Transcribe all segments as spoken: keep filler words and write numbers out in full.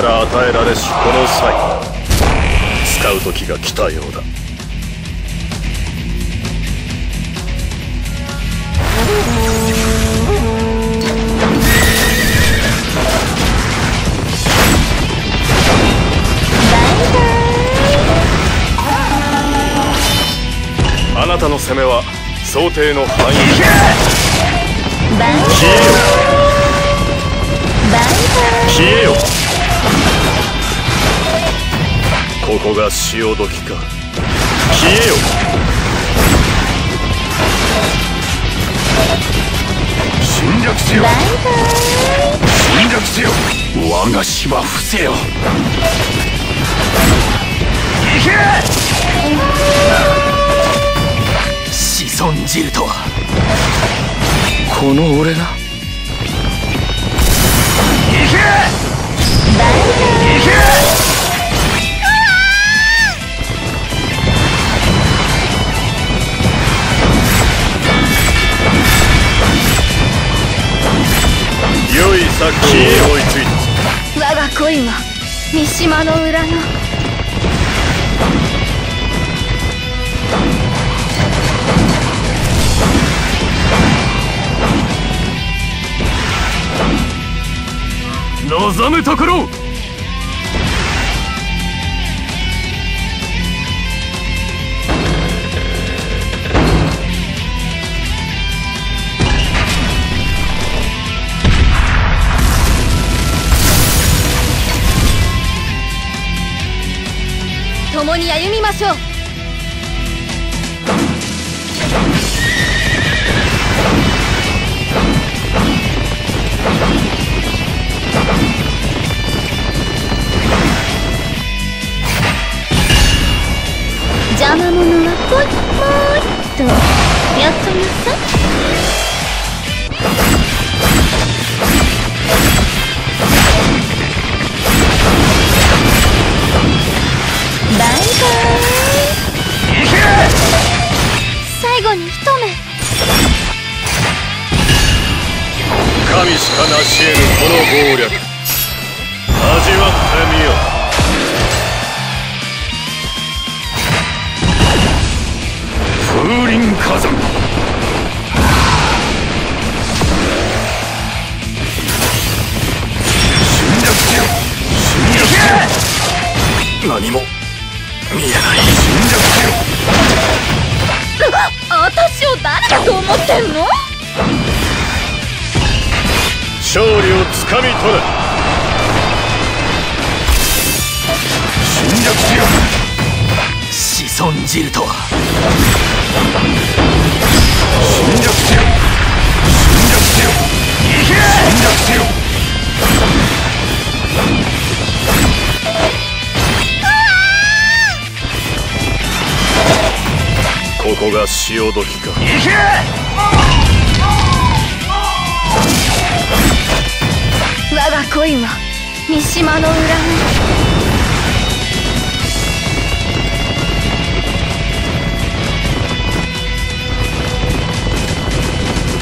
から与えられしこの際使う時が来たようだ。あなたの攻めは想定の範囲消えよ。消えよ。ここが潮時か。消えよ。侵略せよ。侵略せよ。我が島伏せよ。いけ。子孫汁とはこの俺が。行け！行け！良い作品へ追いついた。我が恋は三島の裏の望むところ。共に歩みましょう。邪魔者はポイポイとやっとなさい。バイバイ。いけ。最後に一目。神しか成し得ぬこの謀略、味わってみよう。風林火山。侵略せよ。侵略せよ。何も見えない。侵略せよ。私を誰だと思ってんの？勝利をつかみ取れ。侵略せよ。子孫汁とは。侵略せよ。侵略せよ。いけ。侵略せよ。ここが潮時か。いけ。我が恋は三島の裏に。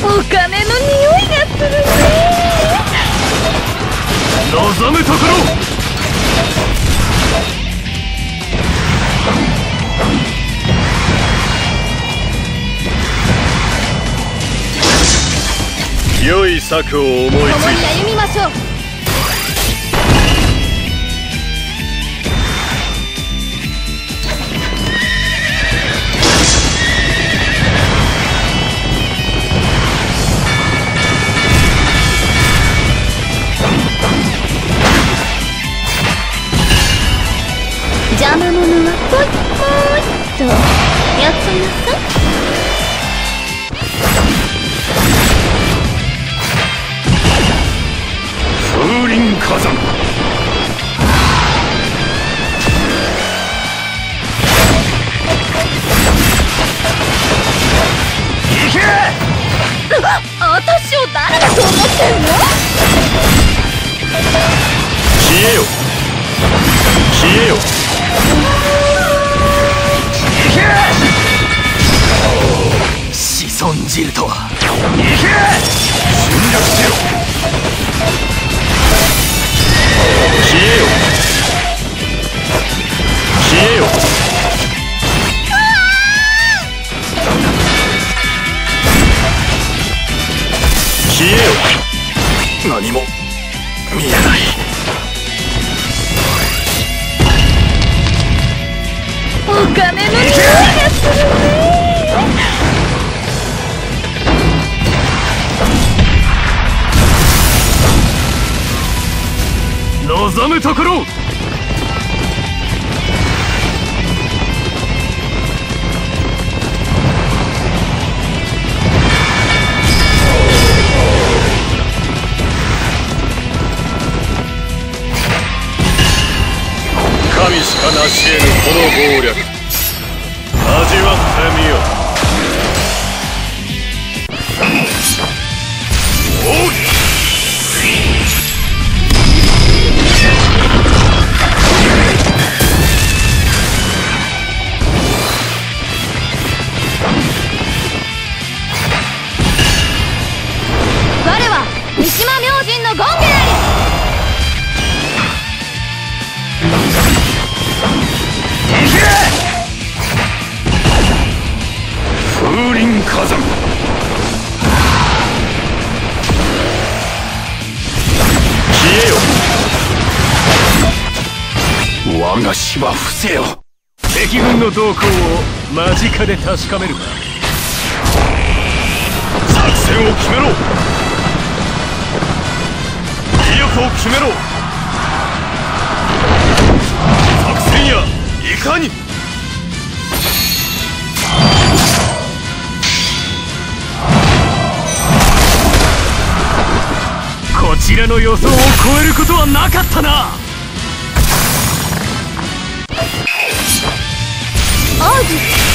お金の匂いがするね。望むところ。良い策を思いついた。共に歩みましょう。邪魔者はポイポイとやっとなさい。風林火山。いけ。私を誰だと思ってんの？消えよ。消えよ。子孫汁とは。いけ。侵略せよ。消えよ。にも見えない。お金の匂いがするね。望むところ。神しか成し得ぬこの暴略、味わってみよう。我が芝伏せよ。敵軍の動向を間近で確かめるか。作戦を決めろ。威力を決めろ。作戦やいかに。こちらの予想を超えることはなかったな。王子。